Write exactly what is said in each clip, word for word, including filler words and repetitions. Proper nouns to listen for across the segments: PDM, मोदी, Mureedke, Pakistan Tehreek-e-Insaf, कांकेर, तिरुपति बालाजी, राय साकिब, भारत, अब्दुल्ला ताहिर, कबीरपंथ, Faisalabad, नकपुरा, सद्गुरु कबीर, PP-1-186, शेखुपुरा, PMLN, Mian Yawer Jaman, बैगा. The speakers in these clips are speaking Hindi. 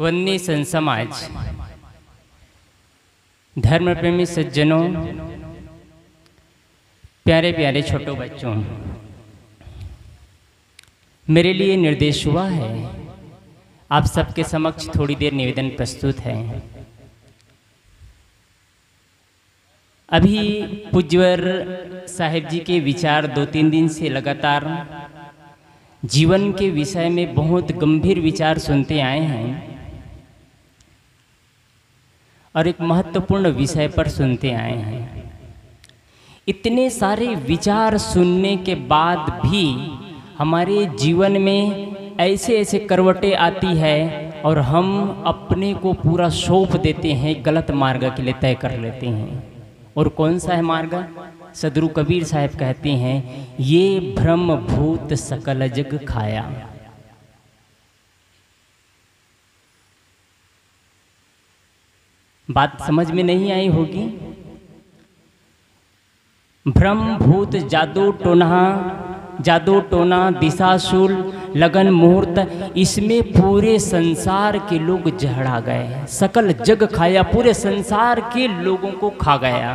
वन्नी संसमाज धर्म प्रेमी सज्जनों, प्यारे प्यारे छोटे बच्चों, मेरे लिए निर्देश हुआ है आप सबके समक्ष थोड़ी देर निवेदन प्रस्तुत है। अभी पूज्यवर साहेब जी के विचार दो तीन दिन से लगातार जीवन के विषय में बहुत गंभीर विचार सुनते आए हैं और एक महत्वपूर्ण विषय पर सुनते आए हैं। इतने सारे विचार सुनने के बाद भी हमारे जीवन में ऐसे ऐसे करवटें आती है और हम अपने को पूरा सौंप देते हैं, गलत मार्ग के लिए तय कर लेते हैं। और कौन सा है मार्ग? सद्गुरु कबीर साहब कहते हैं, ये भ्रम भूत सकल जग खाया। बात समझ में नहीं आई होगी। भ्रम भूत, जादू टोना, जादू टोना, दिशाशूल, लगन मुहूर्त, इसमें पूरे संसार के लोग जहड़ा गए। सकल जग खाया, पूरे संसार के लोगों को खा गया।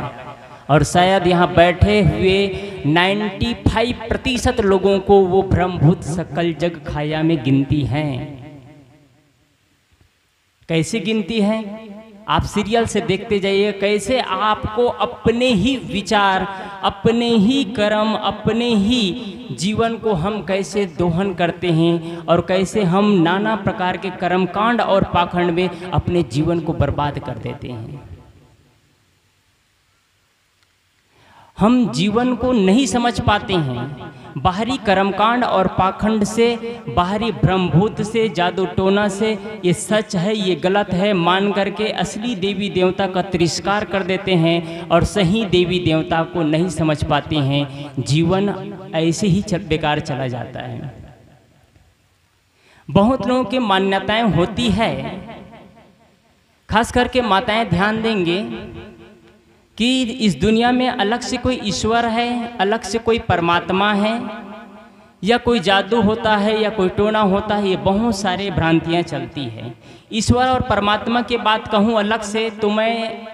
और शायद यहाँ बैठे हुए पचानवे प्रतिशत लोगों को वो ब्रह्मभूत सकल जग खाया में गिनती हैं। कैसे गिनती हैं? आप सीरियल से देखते जाइए कैसे आपको अपने ही विचार, अपने ही कर्म, अपने ही जीवन को हम कैसे दोहन करते हैं और कैसे हम नाना प्रकार के कर्मकांड और पाखंड में अपने जीवन को बर्बाद कर देते हैं। हम जीवन को नहीं समझ पाते हैं। बाहरी कर्मकांड और पाखंड से, बाहरी ब्रह्मभूत से, जादू टोना से, ये सच है ये गलत है मान करके असली देवी देवता का तिरस्कार कर देते हैं और सही देवी देवता को नहीं समझ पाते हैं। जीवन ऐसे ही बेकार चला जाता है। बहुत लोगों की मान्यताएं होती है, खास करके माताएं ध्यान देंगे कि इस दुनिया में अलग से कोई ईश्वर है, अलग से कोई परमात्मा है, या कोई जादू होता है या कोई टोना होता है। ये बहुत सारे भ्रांतियाँ चलती हैं। ईश्वर और परमात्मा की बात कहूँ अलग से, तो मैं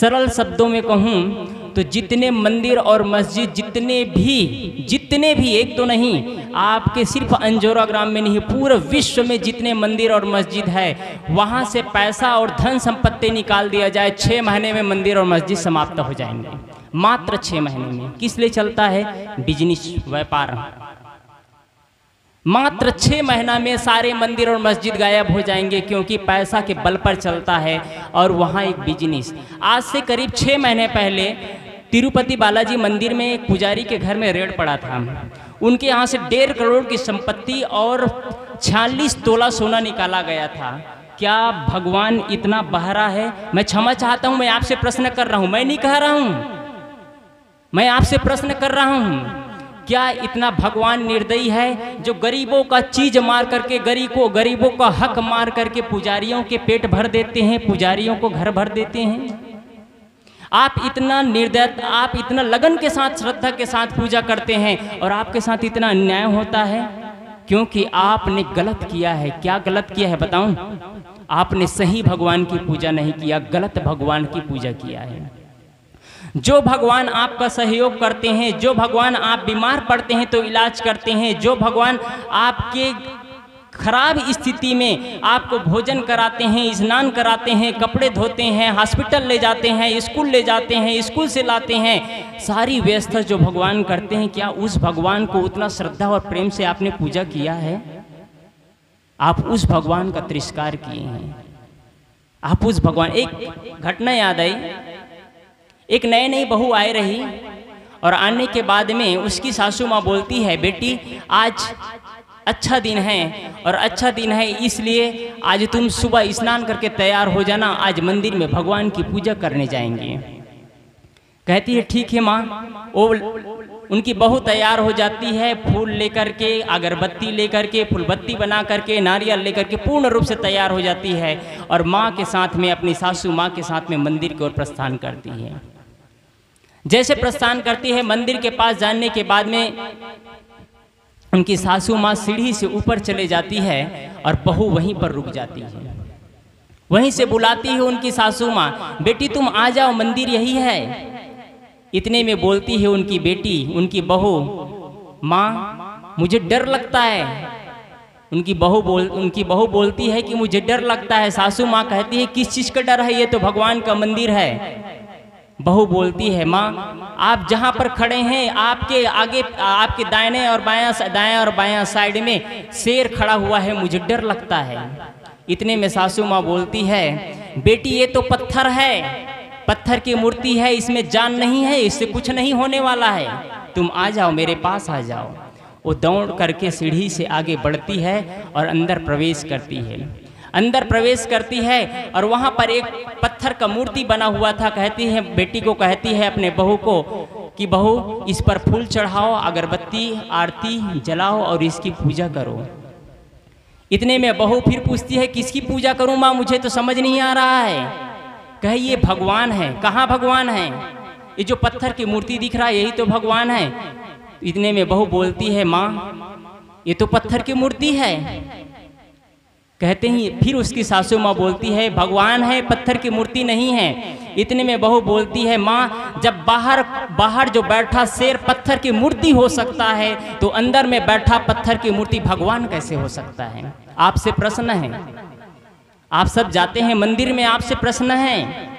सरल शब्दों में कहूँ तो जितने मंदिर और मस्जिद, जितने भी जितने भी एक तो नहीं, आपके सिर्फ अंजोरा ग्राम में नहीं, पूरे विश्व में जितने मंदिर और मस्जिद है वहाँ से पैसा और धन संपत्ति निकाल दिया जाए, छः महीने में मंदिर और मस्जिद समाप्त हो जाएंगे। मात्र छः महीने में। किस लिए चलता है? बिजनेस, व्यापार। मात्र छः महीना में सारे मंदिर और मस्जिद गायब हो जाएंगे, क्योंकि पैसा के बल पर चलता है और वहाँ एक बिजनेस। आज से करीब छः महीने पहले तिरुपति बालाजी मंदिर में एक पुजारी के घर में रेड पड़ा था। उनके यहाँ से डेढ़ करोड़ की संपत्ति और छियालीस तोला सोना निकाला गया था। क्या भगवान इतना बहरा है? मैं क्षमा चाहता हूँ, मैं आपसे प्रश्न कर रहा हूँ, मैं नहीं कह रहा हूँ, मैं आपसे प्रश्न कर रहा हूँ। क्या इतना भगवान निर्दयी है जो गरीबों का चीज मार करके, गरीबों गरीबों का हक मार करके पुजारियों के पेट भर देते हैं, पुजारियों को घर भर देते हैं? आप इतना निर्दयता, आप इतना लगन के साथ, श्रद्धा के साथ पूजा करते हैं और आपके साथ इतना अन्याय होता है, क्योंकि आपने गलत किया है। क्या गलत किया है बताऊं? आपने सही भगवान की पूजा नहीं किया, गलत भगवान की पूजा किया है। जो भगवान आपका सहयोग करते हैं, जो भगवान आप बीमार पड़ते हैं तो इलाज करते हैं, जो भगवान आपके खराब स्थिति में आपको भोजन कराते हैं, स्नान कराते हैं, कपड़े धोते हैं, हॉस्पिटल ले जाते हैं, स्कूल ले जाते हैं, स्कूल से लाते हैं, सारी व्यवस्था जो भगवान करते हैं, क्या उस भगवान को उतना श्रद्धा और प्रेम से आपने पूजा किया है? आप उस भगवान का तिरस्कार किए हैं। आप उस भगवान, एक घटना याद आई। एक नई नई बहू आए रही और आने के बाद में उसकी सासू माँ बोलती है, बेटी आज अच्छा दिन है और अच्छा दिन है इसलिए आज तुम सुबह स्नान करके तैयार हो जाना, आज मंदिर में भगवान की पूजा करने जाएंगे। कहती है ठीक है माँ। वो उनकी बहू तैयार हो जाती है, फूल लेकर के, अगरबत्ती लेकर के, फूलबत्ती बना करके, नारियल लेकर के पूर्ण रूप से तैयार हो जाती है और माँ के साथ में, अपनी सासू माँ के साथ में मंदिर की ओर प्रस्थान करती है। जैसे प्रस्थान करती है, मंदिर के पास जाने के बाद में उनकी सासू माँ सीढ़ी से ऊपर चले जाती है और बहू वहीं पर रुक जाती है। वहीं से बुलाती है उनकी सासू माँ, बेटी तुम आ जाओ, मंदिर यही है। इतने में बोलती है उनकी बेटी, उनकी बहू, माँ मुझे डर लगता है। उनकी बहू बोल उनकी बहू बोलती है कि मुझे डर लगता है। सासू माँ कहती है किस चीज़ का डर है, ये तो भगवान का मंदिर है। बहू बोलती है माँ आप जहाँ पर खड़े हैं आपके आगे, आपके दाहिने और बायां दायां और बायां साइड में शेर खड़ा हुआ है, मुझे डर लगता है। इतने में सासू माँ बोलती है बेटी ये तो पत्थर है, पत्थर की मूर्ति है, इसमें जान नहीं है, इससे कुछ नहीं होने वाला है, तुम आ जाओ मेरे पास आ जाओ। वो दौड़ करके सीढ़ी से आगे बढ़ती है और अंदर प्रवेश करती है। अंदर प्रवेश करती है और वहाँ पर एक पत्थर का मूर्ति बना हुआ था। कहती है बेटी को, कहती है अपने बहू को कि बहू इस पर फूल चढ़ाओ, अगरबत्ती आरती जलाओ और इसकी पूजा करो। इतने में बहू फिर पूछती है किसकी पूजा करूँ माँ, मुझे तो समझ नहीं आ रहा है। कहे ये भगवान है। कहाँ भगवान है, ये जो पत्थर की मूर्ति दिख रहा है यही तो भगवान है। इतने में बहू बोलती है माँ ये तो पत्थर की मूर्ति है। कहते हैं फिर उसकी सासू माँ बोलती है भगवान है, पत्थर की मूर्ति नहीं है। इतने में बहू बोलती है माँ जब बाहर बाहर जो बैठा शेर पत्थर की मूर्ति हो सकता है तो अंदर में बैठा पत्थर की मूर्ति भगवान कैसे हो सकता है। आपसे प्रश्न है, आप सब जाते हैं मंदिर में, आपसे प्रश्न है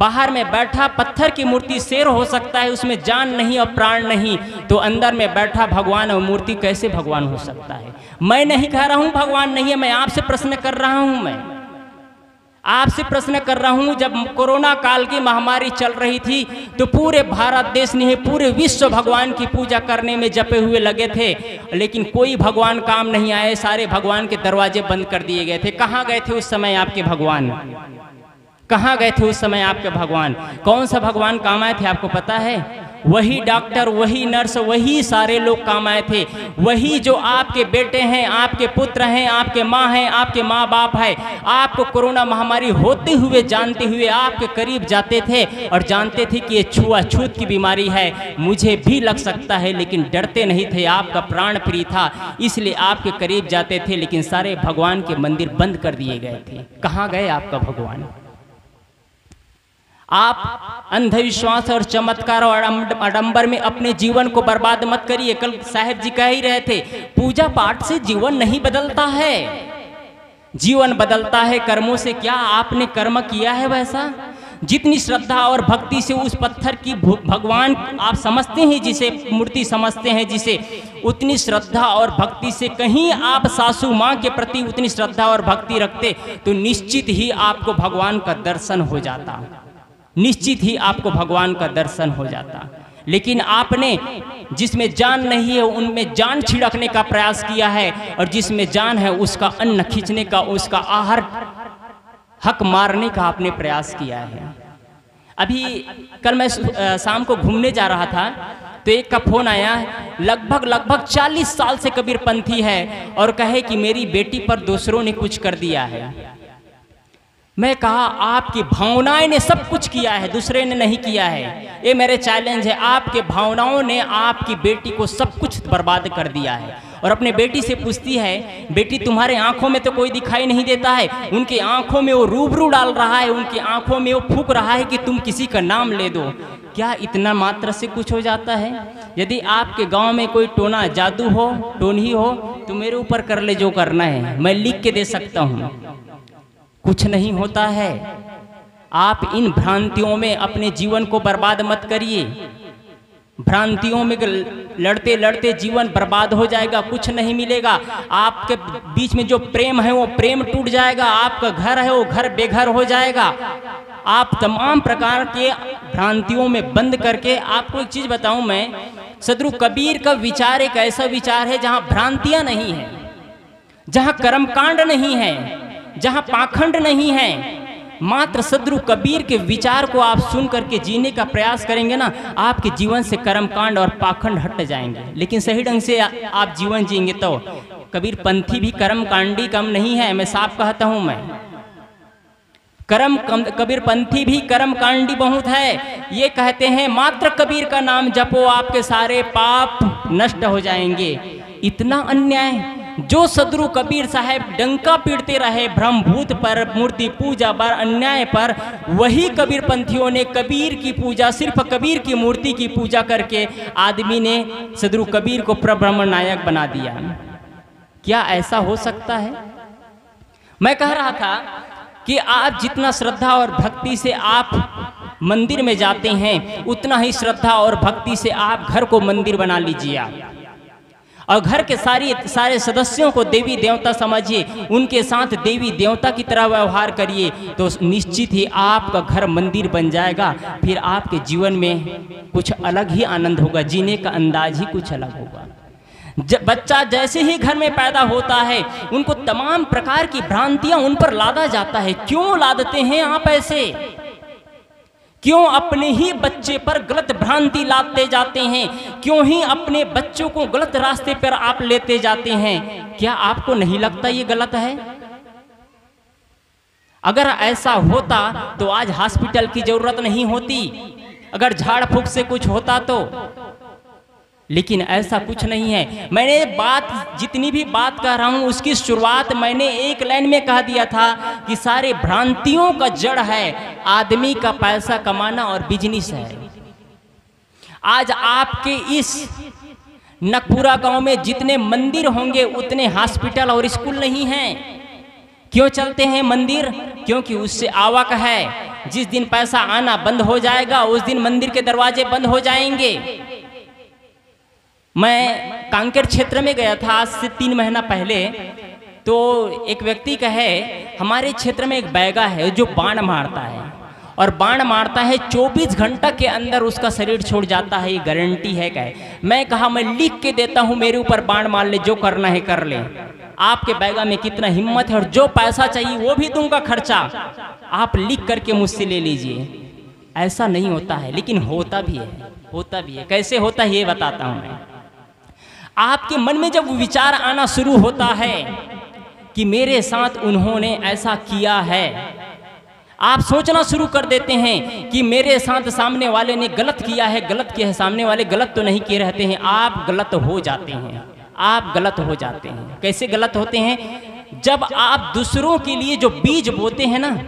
बाहर में बैठा पत्थर की मूर्ति शेर हो सकता है, उसमें जान नहीं और प्राण नहीं, तो अंदर में बैठा भगवान और मूर्ति कैसे भगवान हो सकता है। मैं नहीं कह रहा हूँ भगवान नहीं है, मैं आपसे प्रश्न कर रहा हूँ, मैं आपसे प्रश्न कर रहा हूँ। जब कोरोना काल की महामारी चल रही थी तो पूरे भारत देश ने, पूरे विश्व भगवान की पूजा करने में जपे हुए लगे थे, लेकिन कोई भगवान काम नहीं आए, सारे भगवान के दरवाजे बंद कर दिए गए थे। कहाँ गए थे उस समय आपके भगवान, कहाँ गए थे उस समय आपके भगवान, कौन सा भगवान काम आए थे आपको पता है? वही डॉक्टर, वही नर्स, वही सारे लोग काम आए थे, वही जो आपके बेटे हैं, आपके पुत्र हैं, आपके माँ हैं, आपके माँ बाप है, आपको कोरोना महामारी होते हुए जानते हुए आपके करीब जाते थे और जानते थे कि ये छुआछूत की बीमारी है, मुझे भी लग सकता है, लेकिन डरते नहीं थे, आपका प्राण प्रिय था इसलिए आपके करीब जाते थे, लेकिन सारे भगवान के मंदिर बंद कर दिए गए थे। कहाँ गए आपका भगवान? आप अंधविश्वास और चमत्कार और आडंबर में अपने जीवन को बर्बाद मत करिए। कल साहेब जी कह ही रहे थे पूजा पाठ से जीवन नहीं बदलता है, जीवन बदलता है कर्मों से। क्या आपने कर्म किया है वैसा? जितनी श्रद्धा और भक्ति से उस पत्थर की भगवान आप समझते हैं, जिसे मूर्ति समझते हैं जिसे, उतनी श्रद्धा और भक्ति से कहीं आप सासू माँ के प्रति उतनी श्रद्धा और भक्ति रखते तो निश्चित ही आपको भगवान का दर्शन हो जाता, निश्चित ही आपको भगवान का दर्शन हो जाता। लेकिन आपने जिसमें जान नहीं है उनमें जान छिड़कने का प्रयास किया है, और जिसमें जान है उसका अन्न खींचने का, उसका आहार हक मारने का आपने प्रयास किया है। अभी कल मैं शाम को घूमने जा रहा था तो एक का फोन आया, लगभग लगभग चालीस साल से कबीरपंथी है, और कहे कि मेरी बेटी पर दूसरों ने कुछ कर दिया है। मैं कहा आपकी भावनाएं ने सब कुछ किया है, दूसरे ने नहीं किया है। ये मेरे चैलेंज है, आपके भावनाओं ने आपकी बेटी को सब कुछ बर्बाद कर दिया है। और अपने बेटी से पूछती है बेटी तुम्हारे आंखों में तो कोई दिखाई नहीं देता है, उनके आंखों में वो रूबरू डाल रहा है, उनकी आंखों में वो फूंक रहा है कि तुम किसी का नाम ले दो। क्या इतना मात्र से कुछ हो जाता है? यदि आपके गांव में कोई टोना जादू हो, टोनही हो, तो मेरे ऊपर कर ले जो करना है, मैं लिख के दे सकता हूँ, कुछ नहीं होता है। आप इन भ्रांतियों में अपने जीवन को बर्बाद मत करिए, भ्रांतियों में लड़ते लड़ते जीवन बर्बाद हो जाएगा, कुछ नहीं मिलेगा। आपके बीच में जो प्रेम है वो प्रेम टूट जाएगा, आपका घर है वो घर बेघर हो जाएगा। आप तमाम प्रकार के भ्रांतियों में बंद करके, आपको एक चीज़ बताऊं मैं, सद्गुरु कबीर का विचार एक ऐसा विचार है जहाँ भ्रांतियाँ नहीं हैं, जहाँ कर्मकांड नहीं है, जहाँ पाखंड नहीं है, मात्र सद्गुरु कबीर के विचार को आप सुन करके जीने का प्रयास करेंगे ना, आपके जीवन से कर्मकांड और पाखंड हट जाएंगे। लेकिन सही ढंग से आप जीवन जीएंगे तो। कबीरपंथी भी कर्मकांडी कम नहीं है, मैं साफ कहता हूँ मैं, कर्म कबीरपंथी भी कर्मकांडी बहुत है। ये कहते हैं मात्र कबीर का नाम जपो आपके सारे पाप नष्ट हो जाएंगे। इतना अन्याय जो सद्गुरु कबीर साहब डंका पीटते रहे ब्रह्मभूत पर, मूर्ति पूजा पर, अन्याय पर, वही कबीर पंथियों ने कबीर की पूजा, सिर्फ कबीर की मूर्ति की पूजा करके आदमी ने सद्गुरु कबीर को परब्रह्म नायक बना दिया। क्या ऐसा हो सकता है? मैं कह रहा था कि आप जितना श्रद्धा और भक्ति से आप मंदिर में जाते हैं, उतना ही श्रद्धा और भक्ति से आप घर को मंदिर बना लीजिए आप, और घर के सारी सारे सदस्यों को देवी देवता समझिए, उनके साथ देवी देवता की तरह व्यवहार करिए, तो निश्चित ही आपका घर मंदिर बन जाएगा। फिर आपके जीवन में कुछ अलग ही आनंद होगा, जीने का अंदाज ही कुछ अलग होगा। बच्चा जैसे ही घर में पैदा होता है, उनको तमाम प्रकार की भ्रांतियां उन पर लादा जाता है। क्यों लादते हैं आप ऐसे? क्यों अपने ही बच्चे पर गलत भ्रांति लादते जाते हैं? क्यों ही अपने बच्चों को गलत रास्ते पर आप लेते जाते हैं? क्या आपको नहीं लगता ये गलत है? अगर ऐसा होता तो आज हॉस्पिटल की जरूरत नहीं होती, अगर झाड़ फूंक से कुछ होता तो, लेकिन ऐसा कुछ नहीं है। मैंने बात जितनी भी बात कह रहा हूँ उसकी शुरुआत मैंने एक लाइन में कह दिया था कि सारे भ्रांतियों का जड़ है आदमी का पैसा कमाना और बिजनेस है। आज आपके इस नकपुरा गांव में जितने मंदिर होंगे उतने हॉस्पिटल और स्कूल नहीं हैं। क्यों चलते हैं मंदिर? क्योंकि उससे आवक है। जिस दिन पैसा आना बंद हो जाएगा उस दिन मंदिर के दरवाजे बंद हो जाएंगे। मैं कांकेर क्षेत्र में गया था आज से तीन महीना पहले, तो एक व्यक्ति कहे हमारे क्षेत्र में एक बैगा है जो बाण मारता है, और बाण मारता है चौबीस घंटा के अंदर उसका शरीर छोड़ जाता है, ये गारंटी है। कहे मैं कहा मैं लिख के देता हूँ, मेरे ऊपर बाण मार ले, जो करना है कर ले, आपके बैगा में कितना हिम्मत है, और जो पैसा चाहिए वो भी दूंगा खर्चा, आप लिख करके मुझसे ले लीजिए। ऐसा नहीं होता है, लेकिन होता भी है, होता भी है। कैसे होता है ये बताता हूँ मैं। आपके मन में जब विचार आना शुरू होता है कि मेरे साथ उन्होंने ऐसा किया है, आप सोचना शुरू कर देते हैं कि मेरे साथ सामने वाले ने गलत किया है, गलत किया है, सामने वाले गलत तो नहीं किए रहते हैं, आप गलत हो जाते हैं, आप गलत हो जाते हैं। कैसे गलत होते हैं? जब आप दूसरों के लिए जो बीज बोते हैं ना,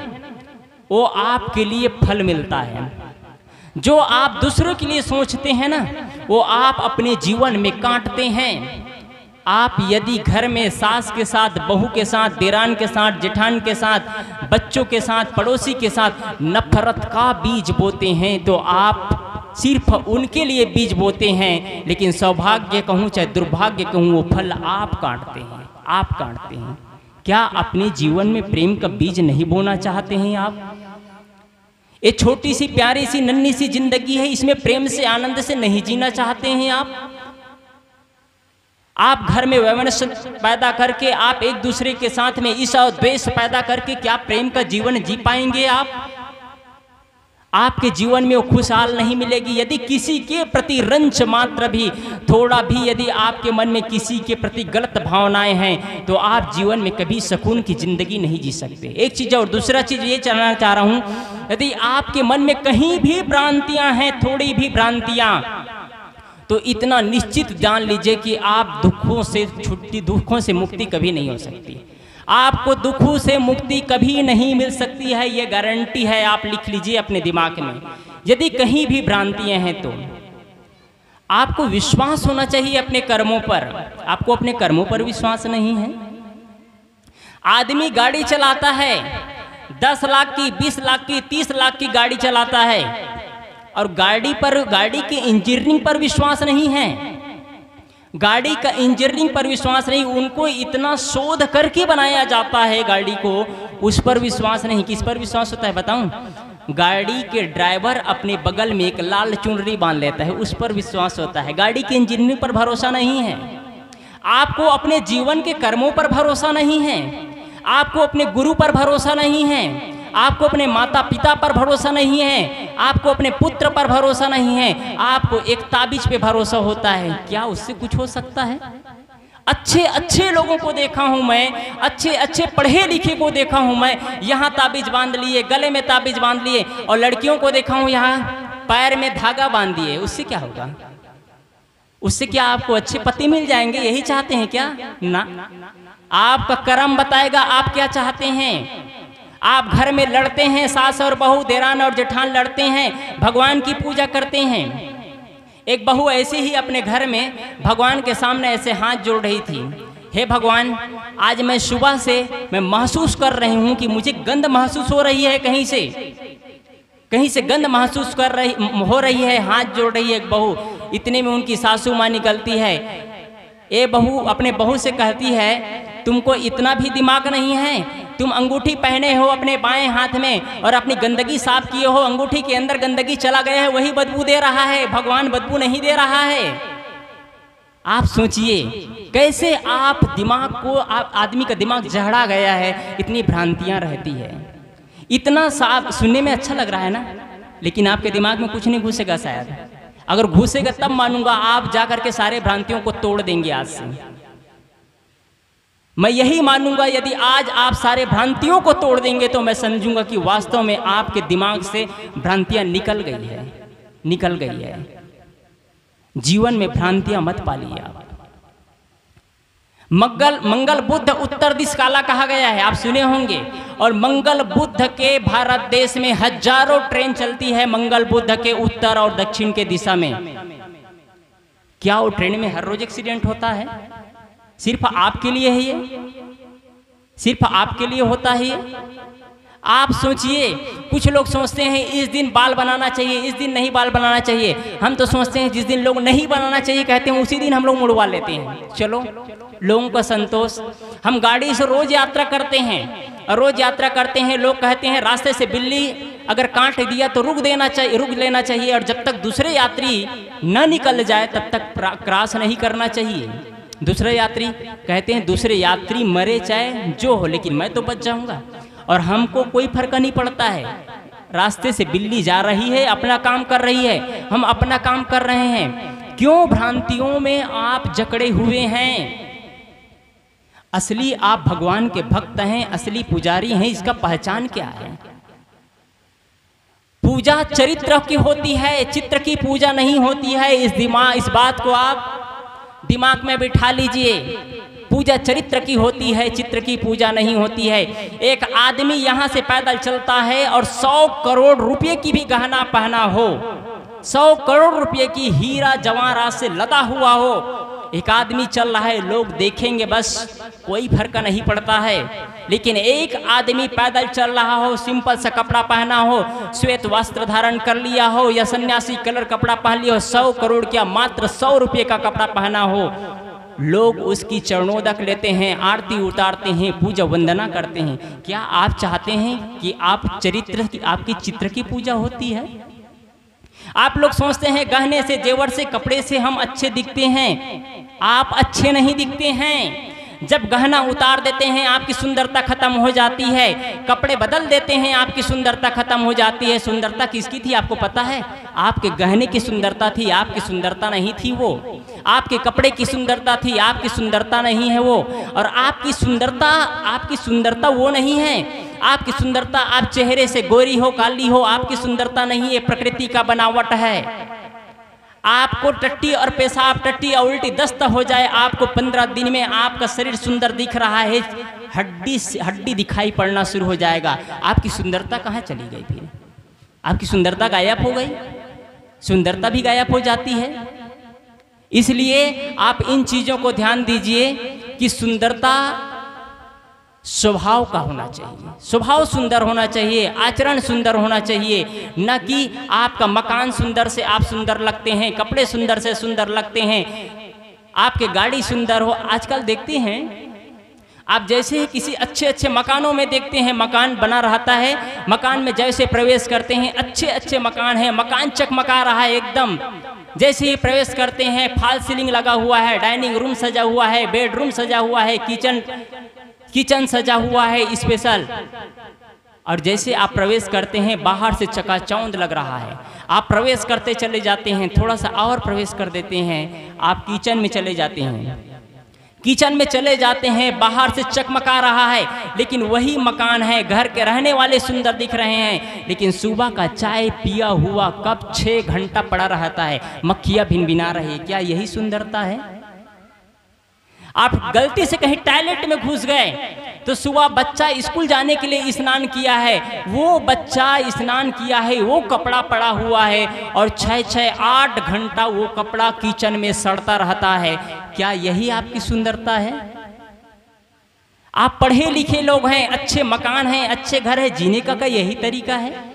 वो आपके लिए फल मिलता है। जो आप दूसरों के लिए सोचते हैं ना, वो आप अपने जीवन में काटते हैं। आप यदि घर में सास के साथ, बहू के साथ, देरान के साथ, जेठान के साथ, बच्चों के साथ, पड़ोसी के साथ नफरत का बीज बोते हैं, तो आप सिर्फ उनके लिए बीज बोते हैं, लेकिन सौभाग्य कहूँ चाहे दुर्भाग्य कहूँ, वो फल आप काटते हैं, आप काटते हैं। क्या अपने जीवन में प्रेम का बीज नहीं बोना चाहते हैं आप? ये छोटी सी प्यारी सी नन्ही सी जिंदगी है, इसमें प्रेम से आनंद से नहीं जीना चाहते हैं आप? आप घर में वैमनस्य पैदा करके, आप एक दूसरे के साथ में ईर्ष्या और द्वेष पैदा करके क्या प्रेम का जीवन जी पाएंगे आप? आपके जीवन में वो खुशहाल नहीं मिलेगी। यदि किसी के प्रति रंच मात्र भी, थोड़ा भी यदि आपके मन में किसी के प्रति गलत भावनाएं हैं, तो आप जीवन में कभी सुकून की ज़िंदगी नहीं जी सकते। एक चीज़ और दूसरा चीज़ ये जानना चाह रहा हूँ, यदि आपके मन में कहीं भी भ्रांतियाँ हैं, थोड़ी भी भ्रांतियाँ, तो इतना निश्चित जान लीजिए कि आप दुखों से छुट्टी, दुखों से मुक्ति कभी नहीं हो सकती। आपको दुखों से मुक्ति कभी नहीं मिल सकती है, ये गारंटी है। आप लिख लीजिए अपने दिमाग में, यदि कहीं भी भ्रांतियां हैं तो आपको विश्वास होना चाहिए अपने कर्मों पर। आपको अपने कर्मों पर विश्वास नहीं है? आदमी गाड़ी चलाता है, दस लाख की, बीस लाख की, तीस लाख की गाड़ी चलाता है, और गाड़ी पर, गाड़ी के इंजीनियरिंग पर विश्वास नहीं है, गाड़ी का इंजीनियरिंग पर विश्वास नहीं। उनको इतना शोध करके बनाया जाता है गाड़ी को, उस पर विश्वास नहीं। किस पर विश्वास होता है बताऊं? गाड़ी के ड्राइवर अपने बगल में एक लाल चुनरी बांध लेता है, उस पर विश्वास होता है। गाड़ी के इंजीनियरिंग पर भरोसा नहीं है। आपको अपने जीवन के कर्मों पर भरोसा नहीं है, आपको अपने गुरु पर भरोसा नहीं है, आपको अपने माता पिता पर भरोसा नहीं है, आपको अपने पुत्र पर भरोसा नहीं है, आपको एक ताबीज पे भरोसा होता है। क्या उससे कुछ हो सकता है? अच्छे अच्छे लोगों को देखा हूँ मैं, अच्छे अच्छे पढ़े लिखे को देखा हूँ मैं, यहाँ ताबीज बांध लिए, गले में ताबीज बांध लिए, और लड़कियों को देखा हूँ यहाँ पैर में धागा बांध दिए। उससे क्या होगा? उससे क्या आपको अच्छे पति मिल जाएंगे, यही चाहते हैं क्या? ना, आपका कर्म बताएगा आप क्या चाहते हैं। आप घर में लड़ते हैं, सास और बहू, देरान और जेठान लड़ते हैं, भगवान की पूजा करते हैं। एक बहू ऐसी ही अपने घर में भगवान के सामने ऐसे हाथ जोड़ रही थी, हे भगवान, आज मैं सुबह से मैं महसूस कर रही हूँ कि मुझे गंध महसूस हो रही है, कहीं से कहीं से गंध महसूस कर रही हो रही है, हाथ जोड़ रही है एक बहू। इतने में उनकी सासू माँ निकलती है, ए बहू, अपने बहू से कहती है, तुमको इतना भी दिमाग नहीं है, तुम अंगूठी पहने हो अपने बाएं हाथ में और अपनी गंदगी साफ किए हो, अंगूठी के अंदर गंदगी चला गया है, वही बदबू दे रहा है, भगवान बदबू नहीं दे रहा है। आप सोचिए कैसे आप दिमाग को, आप आदमी का दिमाग जहड़ा गया है, इतनी भ्रांतियां रहती है। इतना साफ सुनने में अच्छा लग रहा है ना, लेकिन आपके दिमाग में कुछ नहीं घुसेगा शायद, अगर घुसेगा तब मानूंगा आप जाकर के सारे भ्रांतियों को तोड़ देंगे आज से। मैं यही मानूंगा यदि आज आप सारे भ्रांतियों को तोड़ देंगे तो मैं समझूंगा कि वास्तव में आपके दिमाग से भ्रांतियां निकल गई है, निकल गई है। जीवन में भ्रांतियां मत पालिए आप। मंगल मंगल बुद्ध उत्तर दिश काला कहा गया है, आप सुने होंगे, और मंगल बुद्ध के भारत देश में हजारों ट्रेन चलती है, मंगल बुद्ध के उत्तर और दक्षिण के दिशा में। क्या वो ट्रेन में हर रोज एक्सीडेंट होता है? सिर्फ आपके लिए है ये, सिर्फ आपके लिए होता है ये। आप सोचिए, कुछ लोग सोचते हैं इस दिन बाल बनाना चाहिए, इस दिन नहीं बाल बनाना चाहिए। हम तो सोचते हैं जिस दिन लोग नहीं बनाना चाहिए कहते हैं उसी दिन हम लोग मुड़वा लेते हैं। चलो, लोगों का संतोष। हम गाड़ी से रोज यात्रा करते हैं और रोज यात्रा करते हैं, लोग कहते हैं रास्ते से बिल्ली अगर काट दिया तो रुक देना चाहिए, रुक लेना चाहिए, और जब तक दूसरे यात्री न निकल जाए तब तक क्रॉस नहीं करना चाहिए। दूसरे यात्री कहते हैं दूसरे यात्री मरे चाहे जो हो, लेकिन मैं तो बच जाऊंगा, और हमको कोई फर्क नहीं पड़ता है। रास्ते से बिल्ली जा रही है, अपना काम कर रही है, हम अपना काम कर रहे हैं। क्यों भ्रांतियों में आप जकड़े हुए हैं? असली आप भगवान के भक्त हैं, असली पुजारी हैं, इसका पहचान क्या है? पूजा चरित्र की होती है, चित्र की पूजा नहीं होती है। इस दिमाग इस बात को आप दिमाग में बिठा लीजिए, पूजा चरित्र की होती है, चित्र की पूजा नहीं होती है। एक आदमी यहाँ से पैदल चलता है और सौ करोड़ रुपए की भी गहना पहना हो, सौ करोड़ रुपए की हीरा जवाहरात से लदा हुआ हो, एक आदमी चल रहा है, लोग देखेंगे बस, कोई फर्क नहीं पड़ता है। लेकिन एक आदमी पैदल चल रहा हो, सिंपल सा कपड़ा पहना हो, श्वेत वस्त्र धारण कर लिया हो या सन्यासी कलर कपड़ा पहन लिया हो, सौ करोड़ क्या मात्र सौ रुपये का कपड़ा पहना हो, लोग उसकी चरणोदक लेते हैं, आरती उतारते हैं, पूजा वंदना करते हैं। क्या आप चाहते हैं कि आप चरित्र की, आपकी चित्र की पूजा होती है? आप लोग सोचते हैं गहने से, जेवर से, कपड़े से हम अच्छे दिखते हैं। आप अच्छे नहीं दिखते हैं। जब गहना उतार देते हैं आपकी सुंदरता खत्म हो जाती है, कपड़े बदल देते हैं आपकी सुंदरता खत्म हो जाती है। सुंदरता किसकी थी आपको पता है? आपके गहने की सुंदरता थी, आपकी सुंदरता नहीं थी वो। आपके कपड़े की सुंदरता थी, आपकी सुंदरता नहीं है वो। और आपकी सुंदरता, आपकी सुंदरता वो नहीं है। आपकी सुंदरता, आप चेहरे से गोरी हो, काली हो, आपकी सुंदरता नहीं है, प्रकृति का बनावट है। आपको टट्टी और पेशाब, टट्टी और उल्टी दस्त हो जाए, आपको पंद्रह दिन में आपका शरीर सुंदर दिख रहा है, हड्डी हड्डी दिखाई पड़ना शुरू हो जाएगा। आपकी सुंदरता कहाँ चली गई? फिर आपकी सुंदरता गायब हो गई। सुंदरता भी गायब हो जाती है। इसलिए आप इन चीज़ों को ध्यान दीजिए कि सुंदरता स्वभाव का होना चाहिए, स्वभाव सुंदर होना चाहिए, आचरण सुंदर होना चाहिए, न कि आपका मकान सुंदर से आप सुंदर लगते हैं, कपड़े सुंदर से सुंदर लगते हैं, आपके गाड़ी सुंदर हो। आजकल देखते हैं आप, जैसे ही किसी अच्छे अच्छे मकानों में देखते हैं, मकान बना रहता है, मकान में जैसे प्रवेश करते हैं, अच्छे अच्छे मकान है, मकान चकमका रहा है एकदम। जैसे ही प्रवेश करते हैं, फॉल सीलिंग लगा हुआ है, डाइनिंग रूम सजा हुआ है, बेडरूम सजा हुआ है, किचन किचन सजा हुआ है स्पेशल। और जैसे आप प्रवेश करते हैं, बाहर से चकाचौंध लग रहा है। आप प्रवेश करते चले जाते हैं, थोड़ा सा और प्रवेश कर देते हैं, आप किचन में चले जाते हैं। किचन में चले जाते हैं, बाहर से चकमका रहा है लेकिन वही मकान है, घर के रहने वाले सुंदर दिख रहे हैं लेकिन सुबह का चाय पिया हुआ कप छः घंटा पड़ा रहता है, मक्खियाँ भिनभिना रही। क्या यही सुंदरता है? आप गलती से कहीं टॉयलेट में घुस गए तो सुबह बच्चा स्कूल जाने के लिए स्नान किया है, वो बच्चा स्नान किया है, वो कपड़ा पड़ा हुआ है और छः छः आठ घंटा वो कपड़ा किचन में सड़ता रहता है। क्या यही आपकी सुंदरता है? आप पढ़े लिखे लोग हैं, अच्छे मकान हैं, अच्छे घर हैं, जीने का का यही तरीका है?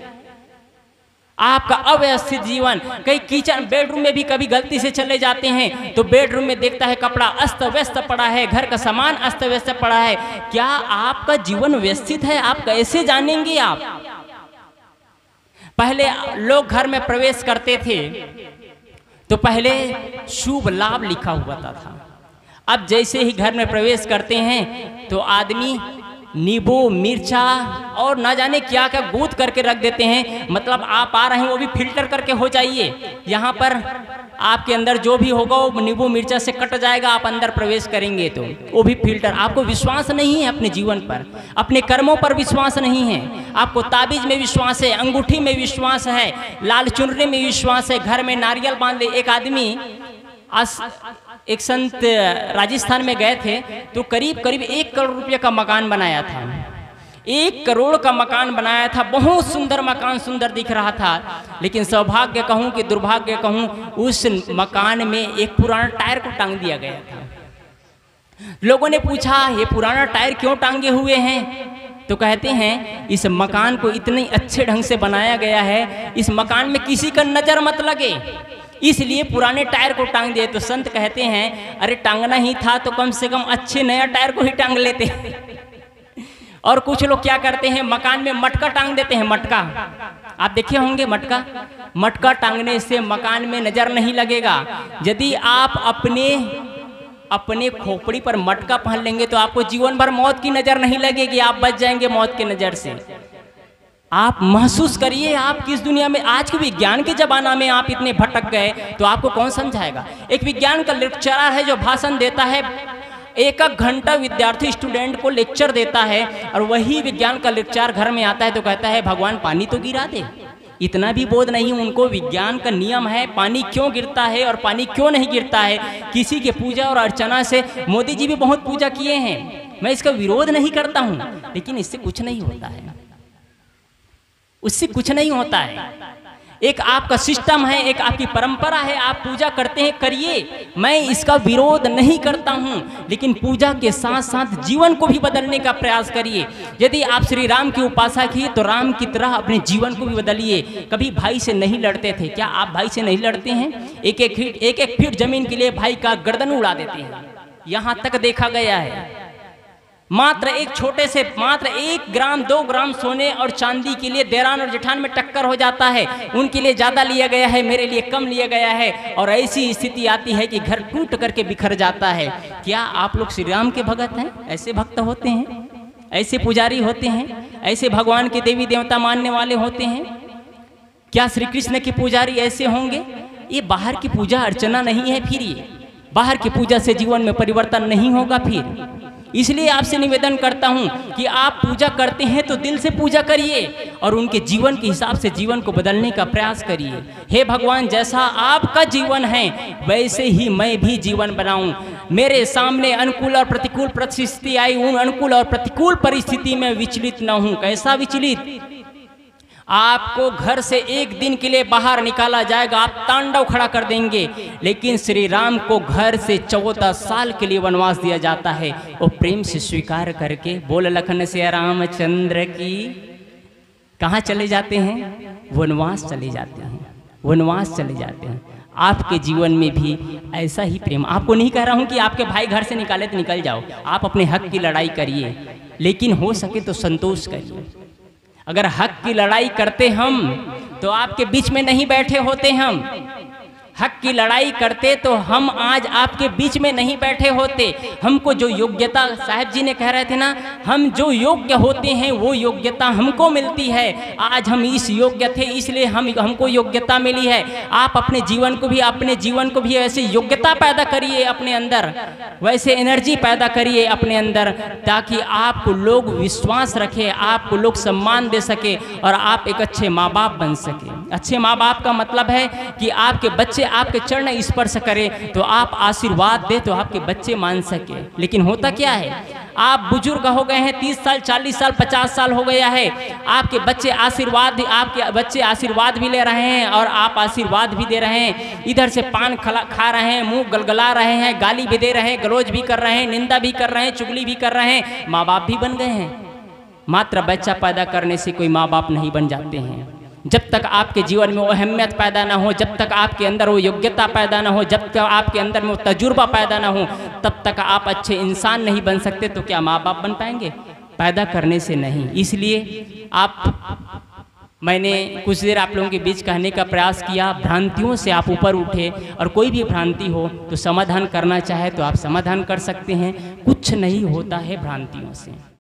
आपका अव्यवस्थित जीवन, कई किचन बेडरूम में भी कभी गलती से चले जाते हैं तो बेडरूम में देखता है कपड़ा अस्त व्यस्त पड़ा है, घर का सामान अस्त व्यस्त पड़ा है। क्या आपका जीवन व्यवस्थित है? आप कैसे जानेंगे? आप पहले लोग घर में प्रवेश करते थे तो पहले शुभ लाभ लिखा हुआ था, अब जैसे ही घर में प्रवेश करते हैं तो आदमी नींबू मिर्चा और ना जाने क्या क्या गूंथ करके रख देते हैं। मतलब आप आ रहे हैं वो भी फिल्टर करके हो जाइए, यहाँ पर आपके अंदर जो भी होगा वो नींबू मिर्चा से कट जाएगा, आप अंदर प्रवेश करेंगे तो वो भी फिल्टर। आपको विश्वास नहीं है अपने जीवन पर, अपने कर्मों पर विश्वास नहीं है, आपको ताबीज में विश्वास है, अंगूठी में विश्वास है, लाल चुनरी में विश्वास है, घर में नारियल बांध ले। एक आदमी आस, एक संत राजस्थान में गए थे तो करीब करीब एक करोड़ रुपये का मकान बनाया था, एक करोड़ का मकान बनाया था, बहुत सुंदर मकान, सुंदर दिख रहा था लेकिन सौभाग्य कहूँ कि दुर्भाग्य कहूँ उस मकान में एक पुराना टायर को टांग दिया गया था। लोगों ने पूछा ये पुराना टायर क्यों टांगे हुए हैं, तो कहते हैं इस मकान को इतने अच्छे ढंग से बनाया गया है, इस मकान में किसी का नज़र मत लगे, इसलिए पुराने टायर को टांग दिए। तो संत कहते हैं अरे टांगना ही था तो कम से कम अच्छे नया टायर को ही टांग लेते हैं। और कुछ लोग क्या करते हैं मकान में मटका टांग देते हैं, मटका आप देखे होंगे, मटका मटका टांगने से मकान में नज़र नहीं लगेगा। यदि आप अपने अपने खोपड़ी पर मटका पहन लेंगे तो आपको जीवन भर मौत की नज़र नहीं लगेगी, आप बच जाएंगे मौत की नज़र से। आप महसूस करिए आप किस दुनिया में, आज के विज्ञान के ज़माना में आप इतने भटक गए तो आपको कौन समझाएगा। एक विज्ञान का लेक्चरर है जो भाषण देता है, एक एक घंटा विद्यार्थी स्टूडेंट को लेक्चर देता है और वही विज्ञान का लेक्चरर घर में आता है तो कहता है भगवान पानी तो गिरा दे, इतना भी बोध नहीं उनको, विज्ञान का नियम है पानी क्यों गिरता है और पानी क्यों नहीं गिरता है। किसी के पूजा और अर्चना से, मोदी जी भी बहुत पूजा किए हैं, मैं इसका विरोध नहीं करता हूँ लेकिन इससे कुछ नहीं होता है, उससे कुछ नहीं होता है। एक आपका सिस्टम है, एक आपकी परंपरा है, आप पूजा करते हैं, करिए, मैं इसका विरोध नहीं करता हूं लेकिन पूजा के साथ साथ जीवन को भी बदलने का प्रयास करिए। यदि आप श्री राम की उपासना की तो राम की तरह अपने जीवन को भी बदलिए। कभी भाई से नहीं लड़ते थे, क्या आप भाई से नहीं लड़ते हैं? एक एक फीट एक एक फीट जमीन के लिए भाई का गर्दन उड़ा देते हैं, यहाँ तक देखा गया है। मात्र एक छोटे से, मात्र एक ग्राम दो ग्राम सोने और चांदी के लिए देरान और जेठान में टक्कर हो जाता है, उनके लिए ज़्यादा लिया गया है, मेरे लिए कम लिया गया है और ऐसी स्थिति आती है कि घर टूट करके बिखर जाता है। क्या आप लोग श्री राम के भगत हैं? ऐसे भक्त होते हैं, ऐसे पुजारी होते हैं, ऐसे भगवान के देवी देवता मानने वाले होते हैं? क्या श्री कृष्ण के पुजारी ऐसे होंगे? ये बाहर की पूजा अर्चना नहीं है, फिर ये बाहर की पूजा से जीवन में परिवर्तन नहीं होगा। फिर इसलिए आपसे निवेदन करता हूं कि आप पूजा करते हैं तो दिल से पूजा करिए और उनके जीवन के हिसाब से जीवन को बदलने का प्रयास करिए। हे भगवान, जैसा आपका जीवन है वैसे ही मैं भी जीवन बनाऊं। मेरे सामने अनुकूल और प्रतिकूल परिस्थिति आई, उन अनुकूल और प्रतिकूल परिस्थिति में विचलित न हूं। कैसा विचलित? आपको घर से एक दिन के लिए बाहर निकाला जाएगा, आप तांडव खड़ा कर देंगे, लेकिन श्री राम को घर से चौदह साल के लिए वनवास दिया जाता है। वो प्रेम से स्वीकार करके, बोल लखन से रामचंद्र की, कहाँ चले जाते हैं? वनवास चले जाते हैं, वनवास चले जाते हैं। आपके जीवन में भी ऐसा ही प्रेम, आपको नहीं कह रहा हूँ कि आपके भाई घर से निकाले तो निकल जाओ, आप अपने हक की लड़ाई करिए लेकिन हो सके तो संतोष करिए। अगर हक की लड़ाई करते हम तो आपके बीच में नहीं बैठे होते हम, हक की लड़ाई करते तो हम आज आपके बीच में नहीं बैठे होते। हमको जो योग्यता साहब जी ने कह रहे थे ना, हम जो योग्य होते हैं वो योग्यता हमको मिलती है। आज हम इस योग्य थे इसलिए हम हमको योग्यता मिली है। आप अपने जीवन को भी अपने जीवन को भी ऐसी योग्यता पैदा करिए अपने अंदर, वैसे एनर्जी पैदा करिए अपने अंदर, ताकि आपको लोग विश्वास रखें, आपको लोग सम्मान दे सके और आप एक अच्छे माँ बाप बन सके। अच्छे माँ बाप का मतलब है कि आपके बच्चे आपके चरण स्पर्श करें तो आप आशीर्वाद दे तो आपके बच्चे मान सके। लेकिन होता क्या है, आप बुजुर्ग हो गए हैं, तीस साल चालीस साल पचास साल हो गया है, आपके बच्चे आशीर्वाद आपके बच्चे आशीर्वाद भी ले रहे हैं और आप आशीर्वाद भी दे रहे हैं, इधर से पान खला खा रहे हैं, मुंह गलगला रहे हैं, गाली भी दे रहे हैं, गलौज भी कर रहे हैं, निंदा भी कर रहे हैं, चुगली भी कर रहे हैं, माँ बाप भी बन गए हैं। मात्र बच्चा पैदा करने से कोई माँ बाप नहीं बन जाते हैं। जब तक आपके जीवन में वो अहमियत पैदा ना हो, जब तक आपके अंदर वो योग्यता पैदा ना हो, जब तक आपके अंदर में वो तजुर्बा पैदा ना हो, तब तक आप अच्छे इंसान नहीं बन सकते। तो क्या माँ बाप बन पाएंगे? पैदा करने से नहीं। इसलिए आप, मैंने कुछ देर आप लोगों के बीच कहने का प्रयास किया, भ्रांतियों से आप ऊपर उठे और कोई भी भ्रांति हो तो समाधान करना चाहे तो आप समाधान कर सकते हैं। कुछ नहीं होता है भ्रांतियों से।